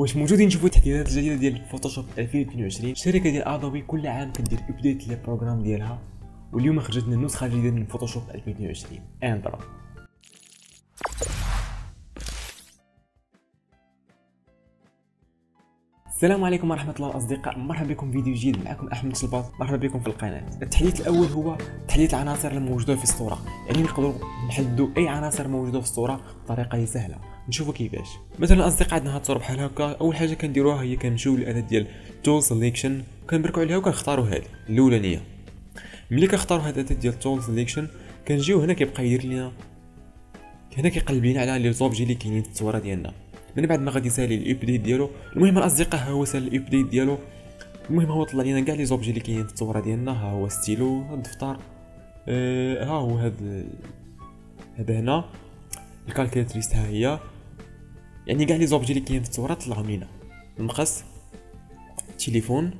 واش موجودين نشوفوا التحديثات الجديده ديال فوتوشوب 2022؟ الشركه ديال ادوبي كل عام كدير ابديت لي بروغرام ديالها، واليوم خرجت لنا نسخه جديده من فوتوشوب 2022 اندرو. السلام عليكم ورحمه الله الاصدقاء، مرحبا بكم في فيديو جديد. معكم احمد شلباط، مرحبا بكم في القناه. التحديث الاول هو تحديث العناصر الموجوده في الصوره، يعني نقدروا نحددوا اي عناصر موجوده في الصوره بطريقه سهله. نشوفوا كيفاش. مثلا اصدقاء عندنا هاد الصوره بحال هكا. اول حاجه كنديروها هي كنمشيو للاداه ديال تول سيليكشن، كنبركوا عليها وكنختاروا هذه الاولانيه. ملي كنختاروا هاد الاداه ديال تول سيليكشن كنجيو هنا كيبقى يدير لنا هنا كيقلب لنا على لي زوبجي اللي كاينين في الصوره ديالنا من بعد ما غادي يسالي الابديت ديالو. المهم الاصدقاء ها هو سال الابديت ديالو. المهم هو طلع لنا كاع لي زوبجي اللي كاينين في الصوره ديالنا، ها هو ستيلو، الدفتر، ها هو هذا هنا الكالكولاتريست، ها هي، يعني كاع لي زوبجي اللي كاينين في الصوره طلعوا لينا، المقص، التليفون،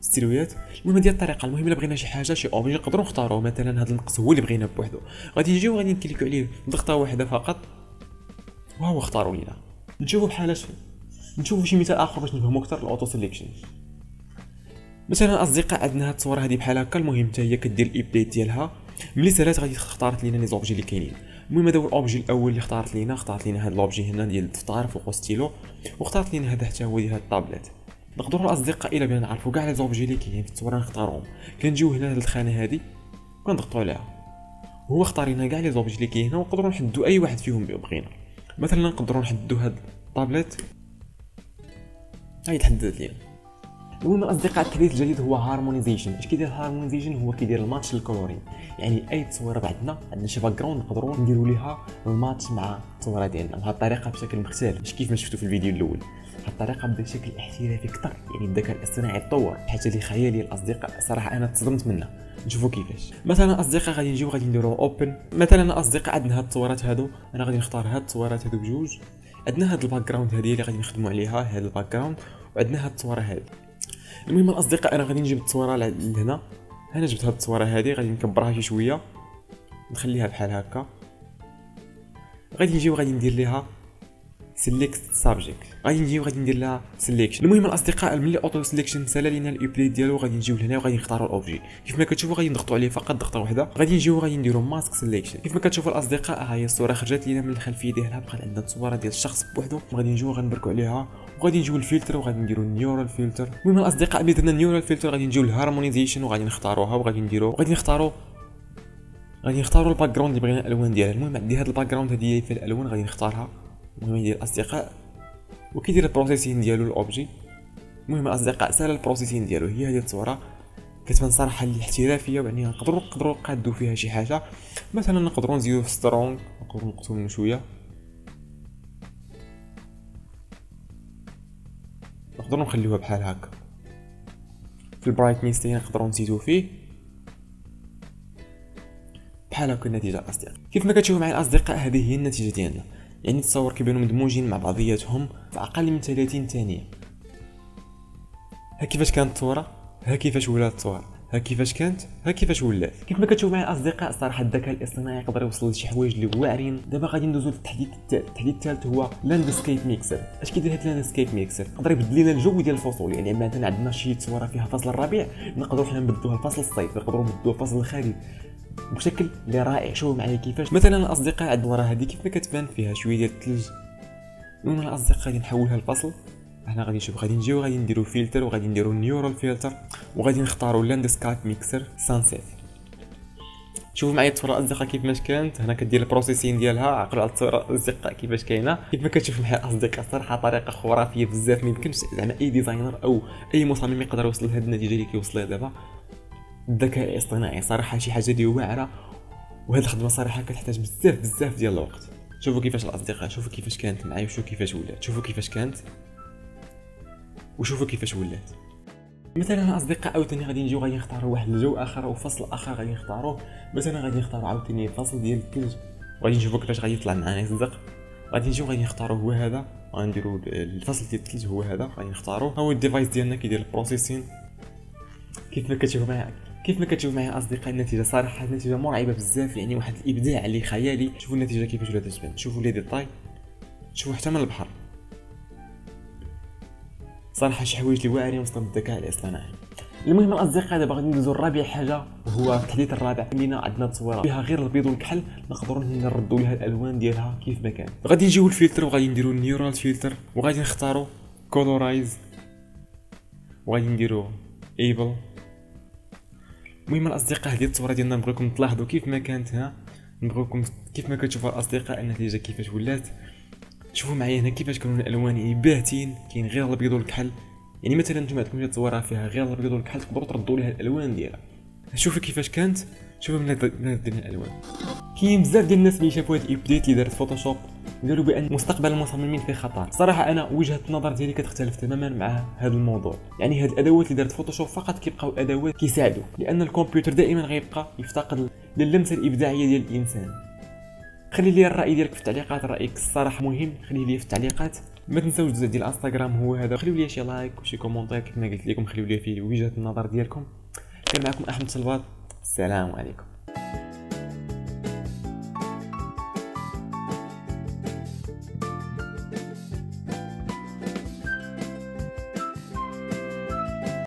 ستيلويات. المهم هذه الطريقه. المهم الا بغينا شي حاجه شي اوبجي نقدروا نختاروه. مثلا هذا المقص هو اللي بغينا بوحدو، غادي نجيو غادي نكليكو عليه ضغطه واحده فقط وهو اختاروا لينا. نشوفوا بحال اش، نشوفوا شي مثال اخر باش نفهموا اكثر الاوتو سيليكشن. مثلا اصدقاء عندنا هاد الصوره هذه بحال هكا. المهم حتى هي كدير الابديت ديالها، ملي سالات غادي اختارت لينا لي زوبجي اللي كاينين. المهم هذا هو الاوبجي الاول اللي اختارت لينا هاد الاوبجي هنا ديال الدفتر فوق ستيلو، واختارت لينا هذا حتى هو ديال هاد الطابلات. نقدروا الاصدقاء الا بغينا نعرفوا كاع لي زوبجي اللي كاينين في الصوره نختارهم. كنجيو هنا لهاد الخانه هذه وكنضغطوا عليها، هو اختار لنا كاع لي زوبجي اللي كاين هنا، ونقدروا نحدوا اي واحد فيهم بغينا. مثلا نقدروا نحددوا هاد الطابلت، هاي تحددت لينا. المهم الاصدقاء التحديث الجديد هو هارمونيزيشن. اش كيدير هارمونيزيشن؟ هو كيدير الماتش للكولورين، يعني اي تصويره عندنا شي باك جراوند نقدروا نديروا ليها الماتش مع التصويره ديالنا بهذه الطريقه بشكل مختلف، مش كيف ما شفتوا في الفيديو الاول. هذه الطريقه بدا بشكل احترافي اكثر، يعني الذكاء الاصطناعي تطور حتى لي خيالي الاصدقاء، صراحه انا تصدمت منها. نشوفوا كيفاش. مثلا اصدقاء غادي نجيو غادي نديروا اوبن. مثلا اصدقاء عندنا هاد التصويرات هادو، انا غادي نختار هاد التصويرات هادو بجوج. عندنا هاد الباك جراوند هذه اللي غادي نخدموا عليها، هاد الباك جراوند، وعندنا هاد التصويره هذه. المهم الاصدقاء انا غادي نجيب التصويره لهنا. انا جبت هاد التصويره هذه، غادي نكبرها شي شويه نخليها بحال هكا. غادي نجيو غادي ندير ليها سيليكت سابجيكت، غادي نجيو غادي ندير لها سيليكشن. المهم الاصدقاء ملي اوتو سيليكشن سالا لينا الابليت ديالو، غادي نجيو لهنا وغادي نختاروا الاوبجي. كيف ما كتشوفوا غادي نضغطوا عليه فقط ضغطه واحده، غادي نجيو غادي نديروا ماسك سيليكشن. كيف ما كتشوفوا الاصدقاء ها هي الصوره خرجت لينا من الخلفيه ديالها، بقات عندنا التصويره ديال الشخص بوحدو. غادي نجيو غنبركوا عليها وغادي نجيو للفلتر وغادي نديروا نيورال فلتر. المهم الاصدقاء ملي درنا نيورال فلتر غادي نجيو للهارمونيزيشن وغادي نختاروها وغادي نديروا غادي نختاروا الباك جراوند اللي بغينا الالوان ديالها. المهم عندي هاد الباك جراوند هادي في الالوان غادي نختارها. المهم ديال الاصدقاء وكيدير البروسيسين ديالو الاوبجي. المهم الاصدقاء سالا البروسيسين ديالو، هي هذه الصوره كتبان صراحه اللي احترافيه، يعني نقدروا نقادوا فيها شي حاجه. مثلا نقدروا نزيدو في سترونغ، نقدروا نقصوا منه شويه، نقدروا نخليوها بحال هكا. في البرايتنيس تاعنا نقدروا نزيدو فيه بحال هكا النتيجه الاصدقاء. كيف ما كتشوفوا معايا الاصدقاء هذه هي النتيجه ديالنا، يعني التصاور كيبانوا مدموجين مع بعضياتهم في اقل من 30 ثانيه. ها كيفاش كانت الصوره، ها كيفاش ولات الصوره، ها كيفاش كانت، ها كيفاش ولات. كيف ما كتشوفوا معايا الاصدقاء صراحه الذكاء الاصطناعي يقدر يوصل لشي حوايج اللي واعرين. دابا غادي ندوزو للتحديث الثالث. التحديث الثالث هو لاندسكيب ميكسر. اش كيدير هاد لاندسكيب ميكسر؟ يقدر يبدل لنا الجو ديال الفصول، يعني مثلا عندنا شي تصويره فيها فصل الربيع نقدروا حنا نبدلوها لفصل الصيف، نقدروا نبدلوها فصل الخريف بشكل اللي رائع. شوفوا معايا كيفاش. مثلا الاصدقاء عندنا الورا هذه كيف ما كتبان فيها شويه ديال الثلج. المهم الاصدقاء غادي نحولها لفصل. احنا غادي نشوف، غادي نجيو غادي نديرو فلتر وغادي نديرو نيورال فلتر وغادي نختاروا لاندسكاب ميكسر سانسيت. شوفوا معايا الصوره الاصدقاء كيف ما كانت. هنا كدير البروسيسين ديالها، عقلوا على الصوره الاصدقاء كيفاش كاينه. كيف ما كتشوفوا معايا الاصدقاء صراحه طريقه خرافيه بزاف، ما يمكنش زعما اي ديزاينر او اي مصمم يقدر يوصل لهاد النتيجه اللي كيوصل لها دابا الذكاء الاصطناعي. صراحه شي حاجه اللي واعره، وهاد الخدمه صراحه كتحتاج بزاف ديال الوقت. شوفوا كيفاش الاصدقاء، شوفوا كيفاش كانت معايا وشوفوا كيفاش ولات، شوفوا كيفاش كانت وشوفوا كيفاش ولات. مثلا الاصدقاء عاوتاني غادي نجيو غادي نختاروا واحد الجو اخر او فصل اخر غادي نختاروه. مثلا غادي نختاروا عاوتاني الفصل ديال الثلج وغادي نشوفوا كيفاش غادي يطلع معنا يصدق. غادي نجيو غادي نختاروا هو هذا، غنديروا الفصل ديال الثلج هو هذا غادي نختاروه. ها هو الديفايس ديالنا كيدير البروسيسين. كيف ما كتشوفوا معايا اصدقاء النتيجه صراحه النتيجه مرعبه بزاف، يعني واحد الابداع اللي خيالي. شوفوا النتيجه كيفاش ولات تبان، شوفوا لي ديطاي، شوفوا حتى من البحر. صراحه شي حوايج اللي واعرين وسط الذكاء الاصطناعي. المهم الاصدقاء دابا غادي ندوزو للرابع حاجه هو التحديث الرابع. ملينا عندنا تصويره فيها غير البيض والكحل نقدروا نردوا لها الالوان ديالها كيف ما كان. غادي نجيو الفلتر وغادي نديروا النيورال فلتر وغادي نختاروا كولورايز وغادي نديروا ايبل. المهم الاصدقاء هذه التصويره ديالنا نبغيكم تلاحظوا كيف ما كانت هنا، نبغيكم كيف ما كتشوفوا الاصدقاء النتيجه كيفاش ولات. شوفوا معايا هنا كيفاش كانوا الالوان باهتين، كاين غير الابيض والكحل. يعني مثلا نتوما عندكم شي تصويره فيها غير الابيض والكحل تقدروا تردوا لها الالوان ديالها. شوفوا كيفاش كانت، شوفوا من هاد الالوان. كاين بزاف ديال الناس اللي شافوا هاد الابديت اللي دارت فوتوشوب قالوا بان مستقبل المصممين في خطر. صراحه انا وجهه النظر ديالي كتختلف تماما مع هذا الموضوع. يعني هاد الادوات اللي دارت فوتوشوب فقط كيبقاو ادوات كيساعدوا، لان الكمبيوتر دائما غيبقى يفتقد للمسه الابداعيه ديال الانسان. خلي لي الراي ديالك في التعليقات، رايك الصراحه مهم، خليه لي في التعليقات. ما تنساوش الجزء ديال الانستغرام هو هذا، خليو لي شي لايك وشي كومونتير كما قلت لكم، خليو لي فيه وجهه النظر ديالكم. كان معكم احمد شلواط، السلام عليكم.